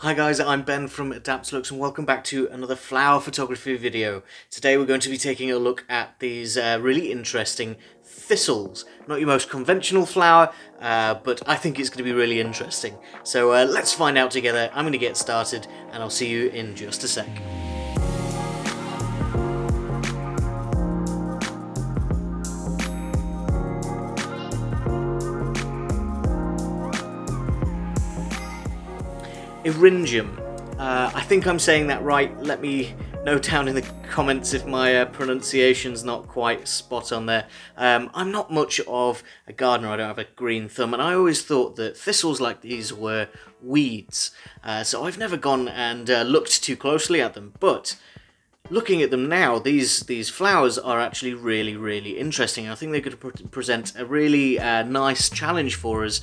Hi guys, I'm Ben from Adaptalux and welcome back to another flower photography video. Today we're going to be taking a look at these really interesting thistles. Not your most conventional flower, but I think it's going to be really interesting. So let's find out together. I'm going to get started and I'll see you in just a sec. Eryngium. I think I'm saying that right. Let me know down in the comments if my pronunciation's not quite spot on there. I'm not much of a gardener, I don't have a green thumb, and I always thought that thistles like these were weeds. So I've never gone and looked too closely at them, but looking at them now, these flowers are actually really interesting. I think they're going to present a really nice challenge for us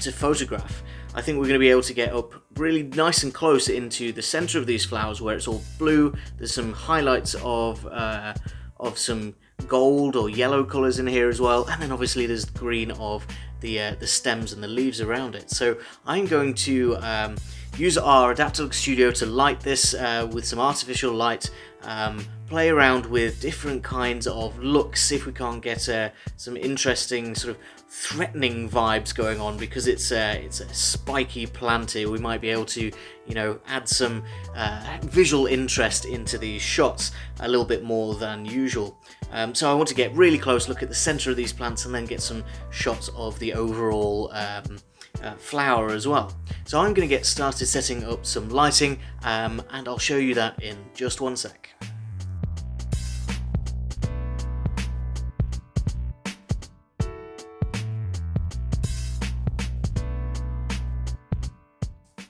to photograph. I think we're going to be able to get up really nice and close into the center of these flowers where it's all blue. There's some highlights of some gold or yellow colors in here as well, and then obviously there's the green of the stems and the leaves around it. So I'm going to use our Adaptalux Studio to light this with some artificial light, play around with different kinds of looks, see if we can't get some interesting sort of threatening vibes going on, because it's a spiky plant here. We might be able to, you know, add some visual interest into these shots a little bit more than usual. So I want to get really close, look at the center of these plants, and then get some shots of the overall flower as well. So I'm going to get started setting up some lighting and I'll show you that in just one sec.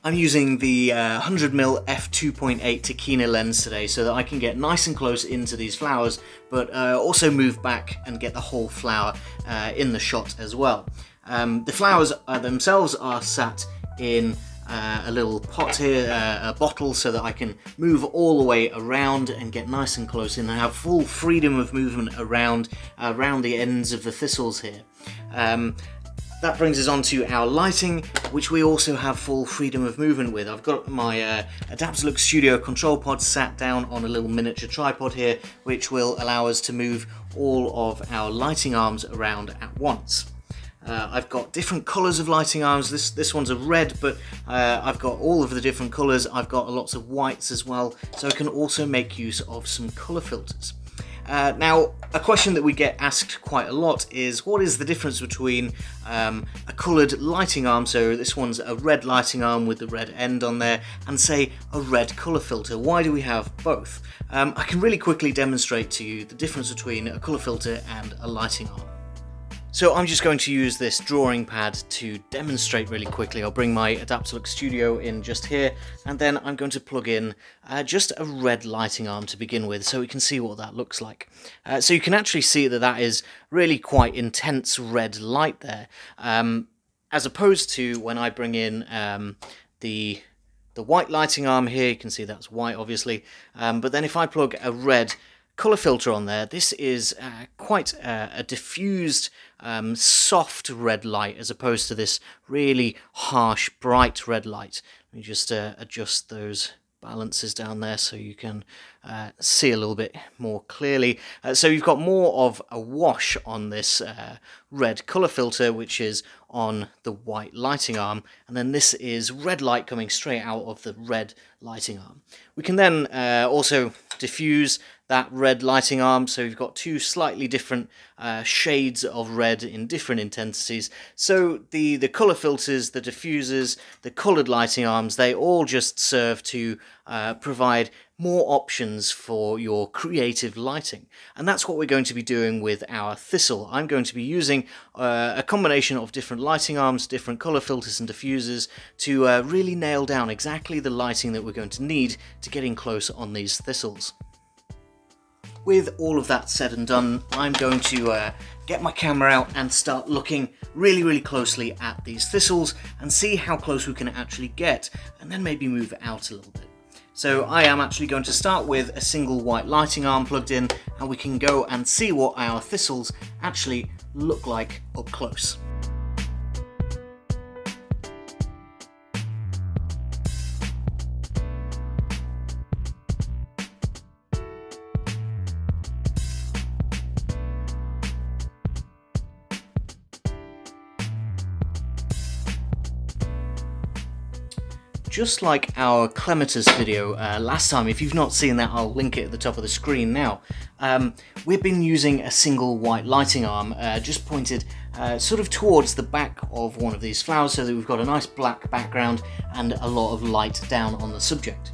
I'm using the 100mm f2.8 Tokina lens today so that I can get nice and close into these flowers, but also move back and get the whole flower in the shot as well. The flowers themselves are sat in a little pot here, a bottle, so that I can move all the way around and get nice and close in and have full freedom of movement around the ends of the thistles here. That brings us on to our lighting, which we also have full freedom of movement with. I've got my Adaptalux Studio control pod sat down on a little miniature tripod here, which will allow us to move all of our lighting arms around at once. I've got different colours of lighting arms. This one's a red, but I've got all of the different colours. I've got lots of whites as well, so I can also make use of some colour filters. Now, a question that we get asked quite a lot is, what is the difference between a coloured lighting arm, so this one's a red lighting arm with the red end on there, and say a red colour filter? Why do we have both? I can really quickly demonstrate to you the difference between a colour filter and a lighting arm. So I'm just going to use this drawing pad to demonstrate really quickly. I'll bring my Adaptalux Studio in just here, and then I'm going to plug in just a red lighting arm to begin with so we can see what that looks like. So you can actually see that that is really quite intense red light there, as opposed to when I bring in the white lighting arm here. You can see that's white, obviously, but then if I plug a red colour filter on there, this is quite a diffused, soft red light as opposed to this really harsh, bright red light. Let me just adjust those balances down there so you can see a little bit more clearly. So you've got more of a wash on this red colour filter, which is on the white lighting arm, and then this is red light coming straight out of the red lighting arm. We can then also diffuse that red lighting arm, so you've got two slightly different shades of red in different intensities. So the colour filters, the diffusers, the coloured lighting arms, they all just serve to provide more options for your creative lighting, and that's what we're going to be doing with our thistle. I'm going to be using a combination of different lighting arms, different colour filters and diffusers to really nail down exactly the lighting that we're going to need to get in close on these thistles. With all of that said and done, I'm going to get my camera out and start looking really closely at these thistles and see how close we can actually get, and then maybe move out a little bit. So I am actually going to start with a single white lighting arm plugged in, and we can go and see what our thistles actually look like up close. just like our Clematis video last time. If you've not seen that, I'll link it at the top of the screen now. We've been using a single white lighting arm, just pointed sort of towards the back of one of these flowers so that we've got a nice black background and a lot of light down on the subject.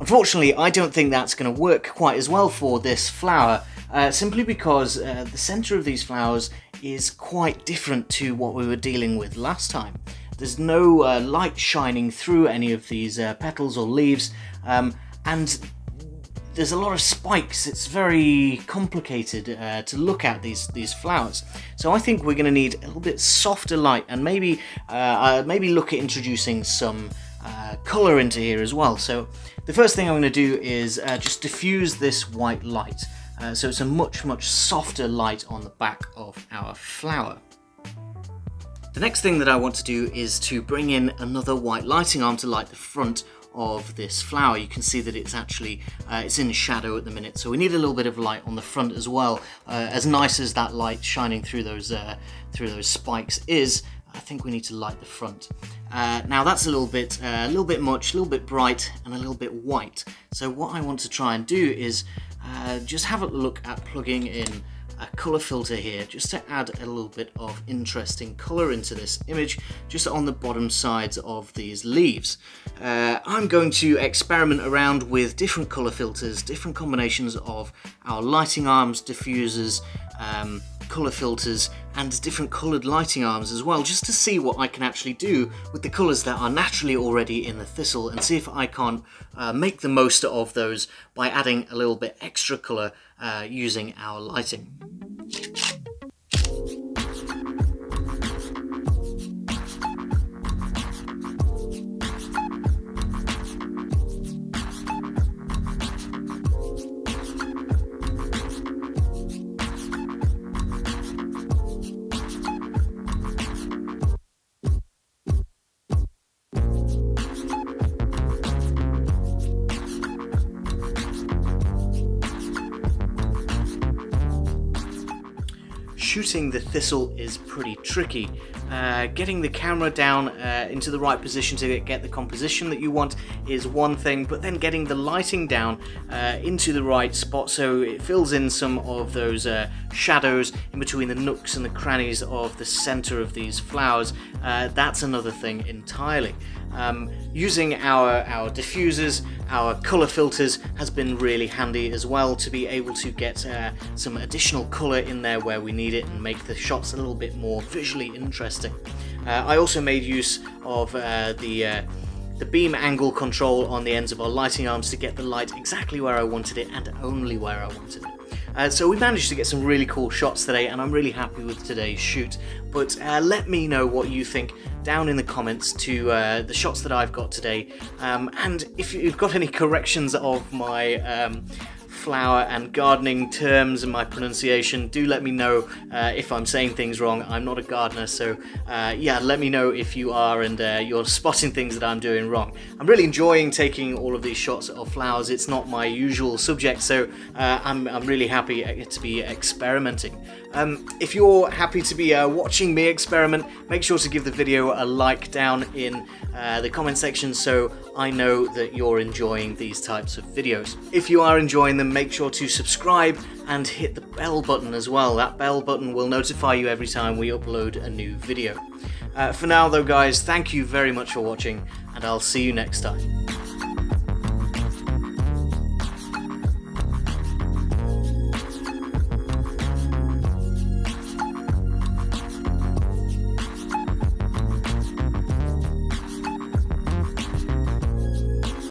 Unfortunately, I don't think that's going to work quite as well for this flower, simply because the centre of these flowers is quite different to what we were dealing with last time. There's no light shining through any of these petals or leaves, and there's a lot of spikes. It's very complicated to look at these flowers. So I think we're going to need a little bit softer light, and maybe look at introducing some colour into here as well. So the first thing I'm going to do is just diffuse this white light. So it's a much softer light on the back of our flower. The next thing that I want to do is to bring in another white lighting arm to light the front of this flower. You can see that it's actually it's in shadow at the minute, so we need a little bit of light on the front as well. As nice as that light shining through those spikes is, I think we need to light the front. Now that's a little bit much, a little bit bright, and a little bit white. So what I want to try and do is just have a look at plugging in a colour filter here, just to add a little bit of interesting colour into this image, just on the bottom sides of these leaves. I'm going to experiment around with different colour filters, different combinations of our lighting arms, diffusers, colour filters, and different coloured lighting arms as well, just to see what I can actually do with the colours that are naturally already in the thistle, and see if I can't make the most of those by adding a little bit extra colour using our lighting. Shooting the thistle is pretty tricky. Getting the camera down into the right position to get the composition that you want is one thing, but then getting the lighting down into the right spot so it fills in some of those shadows in between the nooks and the crannies of the center of these flowers, that's another thing entirely. Using our diffusers, our colour filters has been really handy as well to be able to get some additional colour in there where we need it and make the shots a little bit more visually interesting. I also made use of the beam angle control on the ends of our lighting arms to get the light exactly where I wanted it and only where I wanted it. So we managed to get some really cool shots today, and I'm really happy with today's shoot, but let me know what you think down in the comments to the shots that I've got today, and if you've got any corrections of my flower and gardening terms and my pronunciation, do let me know if I'm saying things wrong. I'm not a gardener, so yeah, let me know if you are and you're spotting things that I'm doing wrong. I'm really enjoying taking all of these shots of flowers. It's not my usual subject, so I'm really happy to be experimenting. If you're happy to be watching me experiment, make sure to give the video a like down in the comment section so I know that you're enjoying these types of videos. If you are enjoying them, make sure to subscribe and hit the bell button as well. That bell button will notify you every time we upload a new video. For now though guys, thank you very much for watching, and I'll see you next time.